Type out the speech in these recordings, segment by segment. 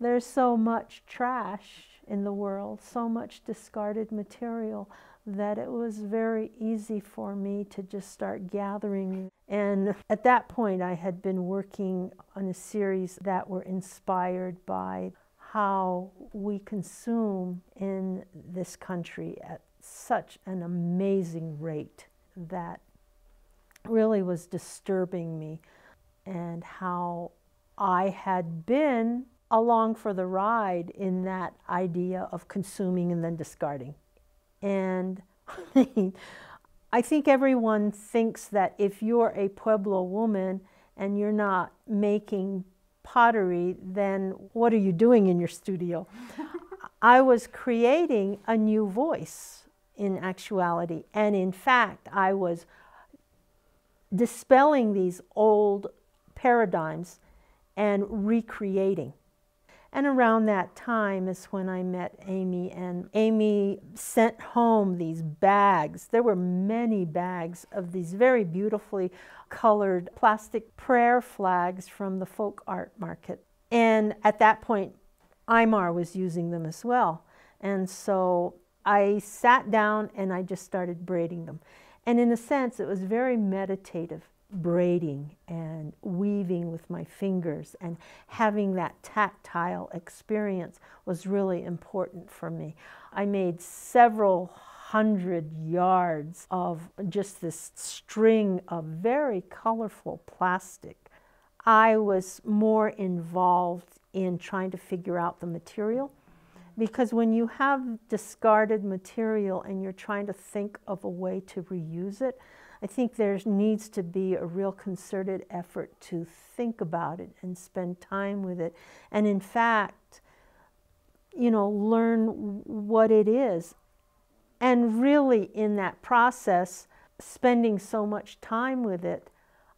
There's so much trash in the world, so much discarded material, that it was very easy for me to just start gathering. And at that point, I had been working on a series that were inspired by how we consume in this country at such an amazing rate that really was disturbing me, and how I had been along for the ride in that idea of consuming and then discarding. And I think everyone thinks that if you're a Pueblo woman and you're not making pottery, then what are you doing in your studio? I was creating a new voice in actuality. And in fact, I was dispelling these old paradigms and recreating. And around that time is when I met Amy, and Amy sent home these bags. There were many bags of these very beautifully colored plastic prayer flags from the folk art market. And at that point, Aymar was using them as well. And so I sat down and I just started braiding them. And in a sense, it was very meditative, braiding and weaving with my fingers, and having that tactile experience was really important for me. I made several hundred yards of just this string of very colorful plastic. I was more involved in trying to figure out the material, because when you have discarded material and you're trying to think of a way to reuse it, I think there needs to be a real concerted effort to think about it and spend time with it. And in fact, you know, learn what it is. And really in that process, spending so much time with it,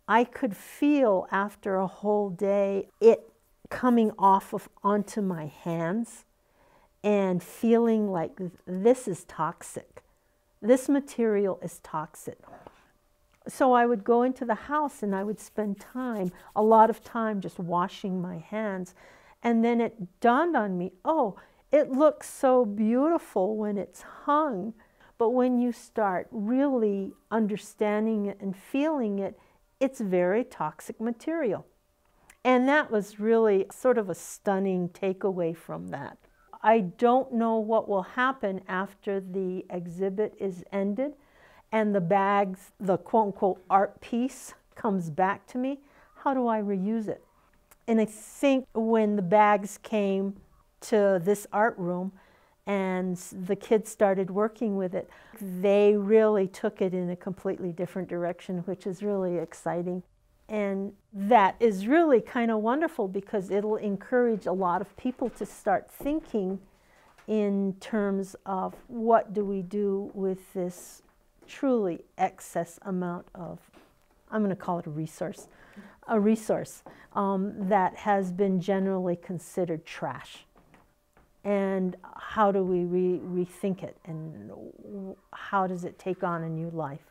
I could feel after a whole day it coming off of onto my hands and feeling like this is toxic. This material is toxic. So I would go into the house and I would spend time, a lot of time, just washing my hands. And then it dawned on me, oh, it looks so beautiful when it's hung. But when you start really understanding it and feeling it, it's very toxic material. And that was really sort of a stunning takeaway from that. I don't know what will happen after the exhibit is ended and the bags, the quote-unquote art piece, comes back to me. How do I reuse it? And I think when the bags came to this art room and the kids started working with it, they really took it in a completely different direction, which is really exciting. And that is really kind of wonderful, because it'll encourage a lot of people to start thinking in terms of what do we do with this truly excess amount of, I'm going to call it a resource that has been generally considered trash. And how do we rethink it, and how does it take on a new life?